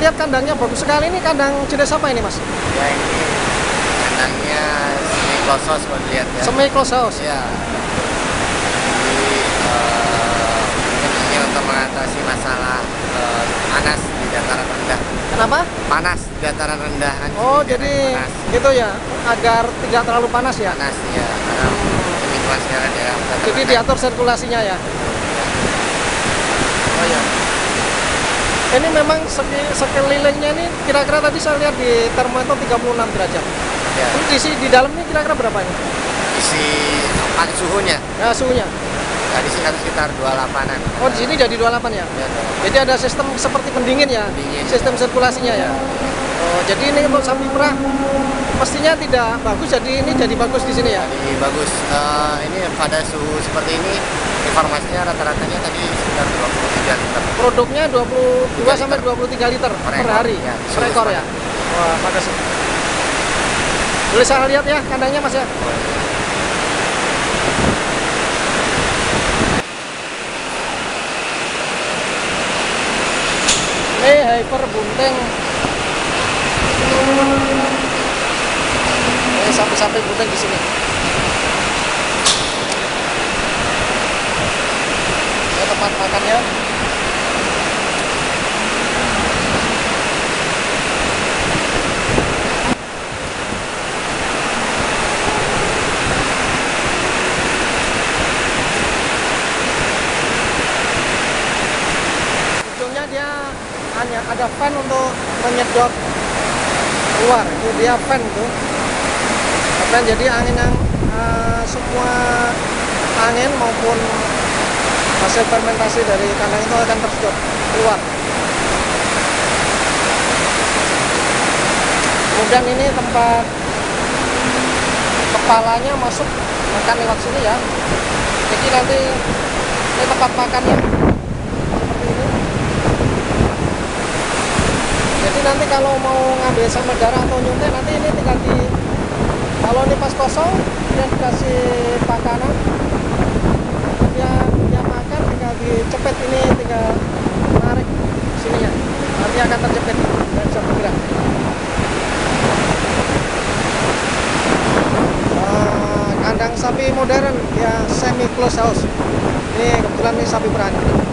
lihat kandangnya bagus sekali. Ini kandang jenis apa ini, Mas? Ya, ini kandangnya semi close house, buat lihat ya. Semi close house? Ya. Jadi, ini untuk mengatasi masalah panas di dataran rendah. Kenapa? Panas di dataran rendah. Oh, jadi gitu ya, agar tidak terlalu panas ya? Panas, ya. Ya, jadi diatur sirkulasinya ya. Oh ya. Ini memang sekelilingnya ini kira-kira tadi saya lihat di termometer 36 derajat. Ya. Ini isi di dalam ini kira-kira berapa ini? Isi apa suhunya? Ya, suhunya. Tadi nah, sekitar 28-an. Oh, di sini jadi 28 ya? Ya. Jadi ada sistem seperti pendingin ya? Pendingin. Sistem sirkulasinya ya. Oh, jadi ini untuk sapi perah mestinya tidak bagus, jadi ini jadi bagus di sini ya? Jadi bagus, ini pada suhu seperti ini informasinya rata-ratanya tadi sekitar 23 liter. Produknya 22 sampai 23 liter per hari ya, per ekor ya? Wah, makasih. Boleh saya lihat ya kandangnya, Mas ya? Ini hyper bunting. Sapi-sapi bunting di sini. Ini tempat makannya. Ujungnya dia hanya ada fan untuk menyedot keluar. Itu dia fan tuh. Dan jadi angin yang semua angin maupun hasil fermentasi dari kandang itu akan tersedot keluar. Kemudian ini tempat kepalanya masuk makan lewat sini ya. Jadi nanti ini tempat makannya seperti ini. Jadi nanti kalau mau ngambil sampel darah atau nyuntik nanti ini tinggal di, kalau ini pas kosong, dia dikasih makanan, dia makan, tinggal dicepet ini, tinggal tarik sininya, nanti akan terjepit dan bisa bergerak. Kandang sapi modern, ya semi close house. Ini kebetulan ini sapi perah.